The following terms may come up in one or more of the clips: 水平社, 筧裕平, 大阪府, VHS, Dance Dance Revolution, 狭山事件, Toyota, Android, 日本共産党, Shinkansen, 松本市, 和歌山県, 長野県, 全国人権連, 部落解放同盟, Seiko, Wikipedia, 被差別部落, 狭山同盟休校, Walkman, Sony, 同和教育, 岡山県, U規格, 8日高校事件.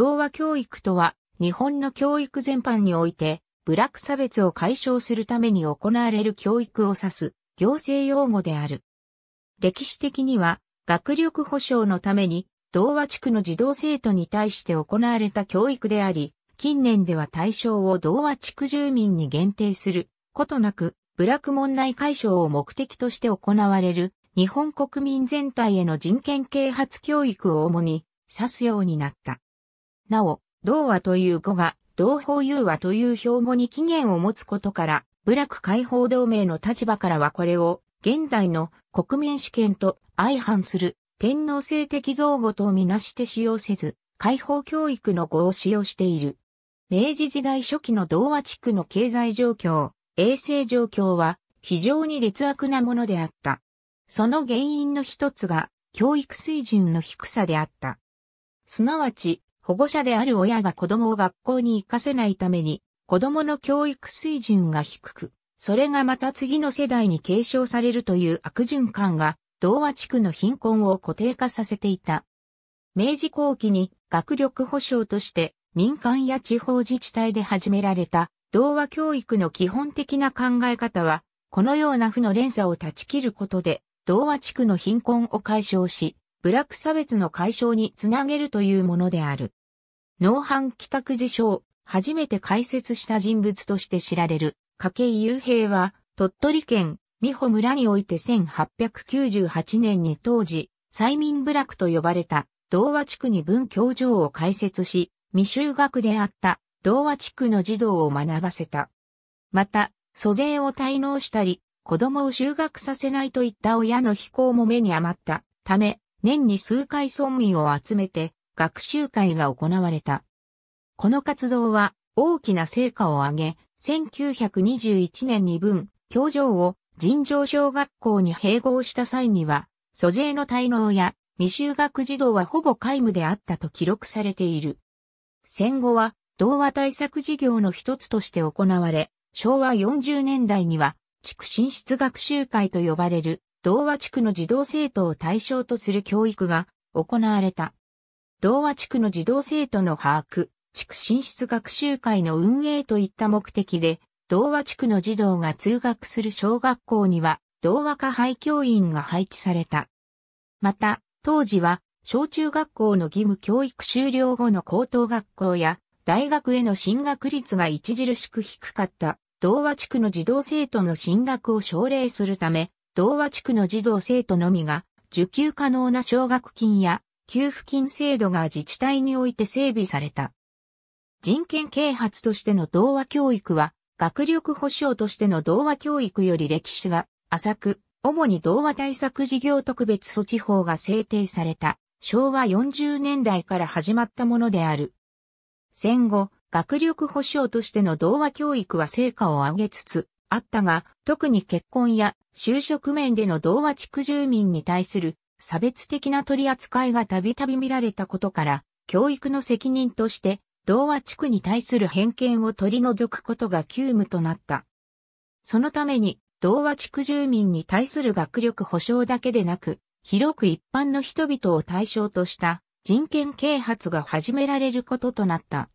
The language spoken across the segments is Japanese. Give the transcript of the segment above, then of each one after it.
同和教育とは、日本の教育全般において、部落差別を解消するために行われる教育を指す、行政用語である。歴史的には、学力保障のために、同和地区の児童生徒に対して行われた教育であり、近年では対象を同和地区住民に限定することなく、部落問題解消を目的として行われる日本国民全体への人権啓発教育を主に指すようになった。なお、同和という語が同胞融和という標語に起源を持つことから、部落解放同盟の立場からはこれを現代の国民主権と相反する天皇制的造語とみなして使用せず、解放教育の語を使用している。明治時代初期の同和地区の経済状況、衛生状況は非常に劣悪なものであった。その原因の一つが教育水準の低さであった。すなわち保護者である親が子供を学校に行かせないために子供の教育水準が低く、それがまた次の世代に継承されるという悪循環が同和地区の貧困を固定化させていた。明治後期に学力保障として民間や地方自治体で始められた同和教育の基本的な考え方は、このような負の連鎖を断ち切ることで、同和地区の貧困を解消し、部落差別の解消につなげるというものである。農藩寄託事象、初めて開設した人物として知られる、筧裕平は、鳥取県美保村において1898年に当時、細民部落と呼ばれた同和地区に文教場を開設し、未就学であった同和地区の児童を学ばせた。また、租税を滞納したり、子供を就学させないといった親の非行も目に余ったため、年に数回村民を集めて学習会が行われた。この活動は大きな成果を上げ、1921年に文教場を尋常小学校に併合した際には、租税の滞納や未就学児童はほぼ皆無であったと記録されている。戦後は同和対策事業の一つとして行われ、昭和40年代には地区進出学習会と呼ばれる同和地区の児童生徒を対象とする教育が行われた。同和地区の児童生徒の把握、地区進出学習会の運営といった目的で、同和地区の児童が通学する小学校には同和科配教員が配置された。また、当時は小中学校の義務教育終了後の高等学校や大学への進学率が著しく低かった同和地区の児童生徒の進学を奨励するため、同和地区の児童生徒のみが受給可能な奨学金や給付金制度が自治体において整備された。人権啓発としての同和教育は、学力保障としての同和教育より歴史が浅く、主に同和対策事業特別措置法が制定された。昭和40年代から始まったものである。戦後、学力保障としての同和教育は成果を上げつつあったが、特に結婚や就職面での同和地区住民に対する差別的な取り扱いがたびたび見られたことから、教育の責任として同和地区に対する偏見を取り除くことが急務となった。そのために、同和地区住民に対する学力保障だけでなく、広く一般の人々を対象とした人権啓発が始められることとなった。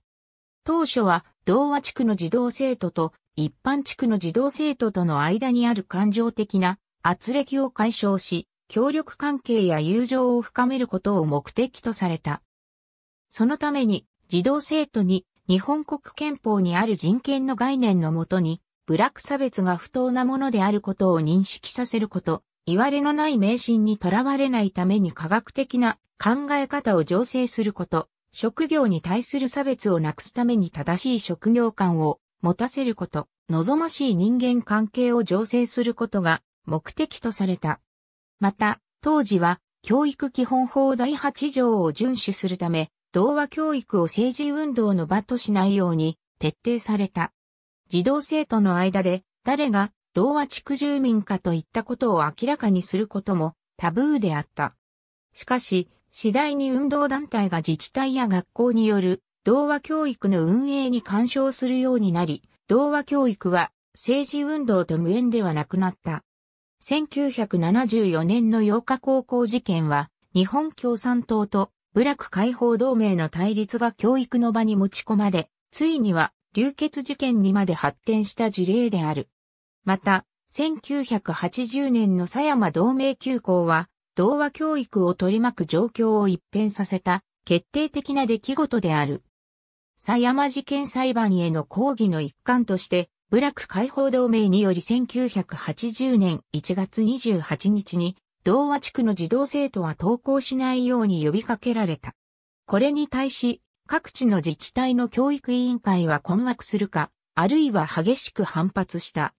当初は同和地区の児童生徒と一般地区の児童生徒との間にある感情的な軋轢を解消し、協力関係や友情を深めることを目的とされた。そのために児童生徒に日本国憲法にある人権の概念のもとに部落差別が不当なものであることを認識させること、いわれのない迷信にとらわれないために科学的な考え方を醸成すること、職業に対する差別をなくすために正しい職業観を持たせること、望ましい人間関係を醸成することが目的とされた。また、当時は教育基本法第8条を遵守するため、同和教育を政治運動の場としないように徹底された。児童生徒の間で誰が同和地区住民かといったことを明らかにすることもタブーであった。しかし、次第に運動団体が自治体や学校による同和教育の運営に干渉するようになり、同和教育は政治運動と無縁ではなくなった。1974年の8日高校事件は、日本共産党と部落解放同盟の対立が教育の場に持ち込まれ、ついには流血事件にまで発展した事例である。また、1980年の狭山同盟休校は、童話教育を取り巻く状況を一変させた決定的な出来事である。狭山事件裁判への抗議の一環として、部落解放同盟により1980年1月28日に、童話地区の児童生徒は登校しないように呼びかけられた。これに対し、各地の自治体の教育委員会は困惑するか、あるいは激しく反発した。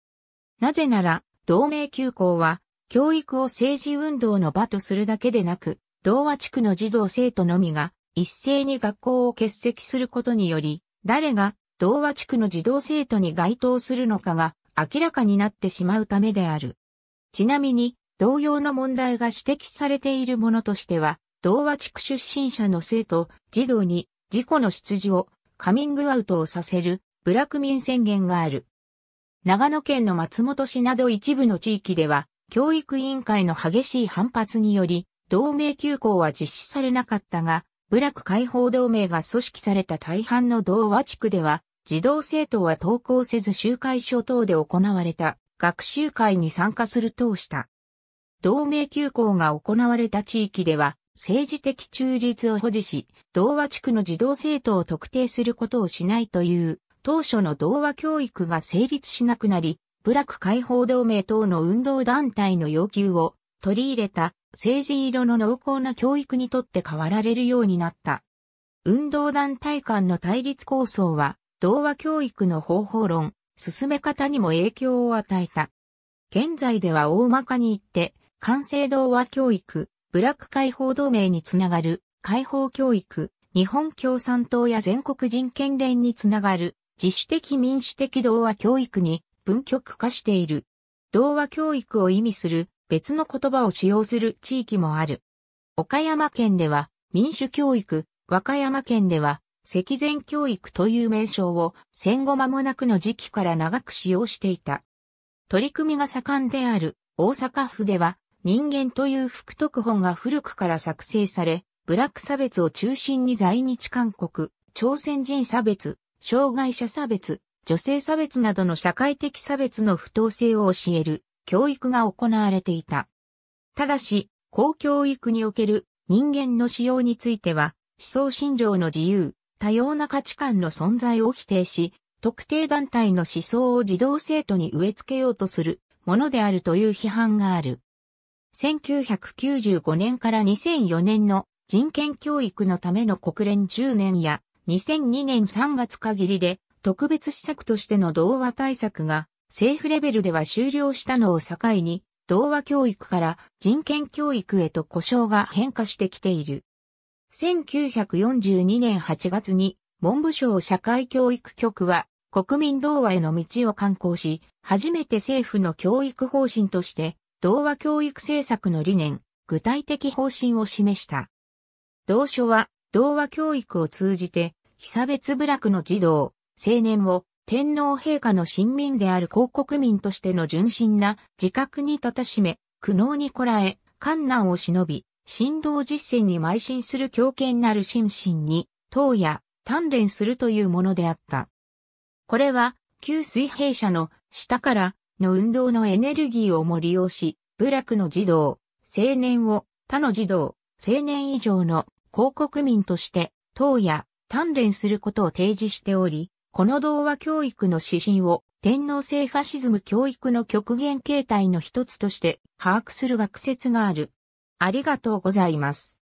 なぜなら、同盟休校は、教育を政治運動の場とするだけでなく、童話地区の児童生徒のみが、一斉に学校を欠席することにより、誰が童話地区の児童生徒に該当するのかが明らかになってしまうためである。ちなみに、同様の問題が指摘されているものとしては、童話地区出身者の生徒、児童に自己の出自をカミングアウトをさせる部落民宣言がある。長野県の松本市など一部の地域では、教育委員会の激しい反発により、同盟休校は実施されなかったが、部落解放同盟が組織された大半の童話地区では、児童生徒は登校せず集会所等で行われた学習会に参加する等した。同盟休校が行われた地域では、政治的中立を保持し、童話地区の児童生徒を特定することをしないという、当初の童話教育が成立しなくなり、部落解放同盟等の運動団体の要求を取り入れた。政治色の濃厚な教育にとって変わられるようになった。運動団体間の対立構想は、童話教育の方法論、進め方にも影響を与えた。現在では大まかに言って、完成童話教育、部落解放同盟につながる、解放教育、日本共産党や全国人権連につながる、自主的民主的童話教育に分局化している。童話教育を意味する、別の言葉を使用する地域もある。岡山県では民主教育、和歌山県では積善教育という名称を戦後間もなくの時期から長く使用していた。取り組みが盛んである大阪府では人間という副読本が古くから作成され、部落差別を中心に在日韓国、朝鮮人差別、障害者差別、女性差別などの社会的差別の不当性を教える。教育が行われていた。ただし、公教育における人間の使用については、思想信条の自由、多様な価値観の存在を否定し、特定団体の思想を児童生徒に植え付けようとするものであるという批判がある。1995年から2004年の人権教育のための国連10年や2002年3月限りで特別施策としての童話対策が、政府レベルでは終了したのを境に、童話教育から人権教育へと呼称が変化してきている。1942年8月に、文部省社会教育局は、国民童話への道を刊行し、初めて政府の教育方針として、童話教育政策の理念、具体的方針を示した。同書は、童話教育を通じて、被差別部落の児童、青年を、天皇陛下の臣民である公国民としての純真な自覚に立たしめ、苦悩にこらえ、艱難を忍び、神道実践に邁進する強健なる心身に、陶冶、鍛錬するというものであった。これは、旧水平社の下からの運動のエネルギーをも利用し、部落の児童、青年を他の児童、青年以上の公国民として、陶冶、鍛錬することを提示しており、この童話教育の指針を天皇制ファシズム教育の極限形態の一つとして把握する学説がある。ありがとうございます。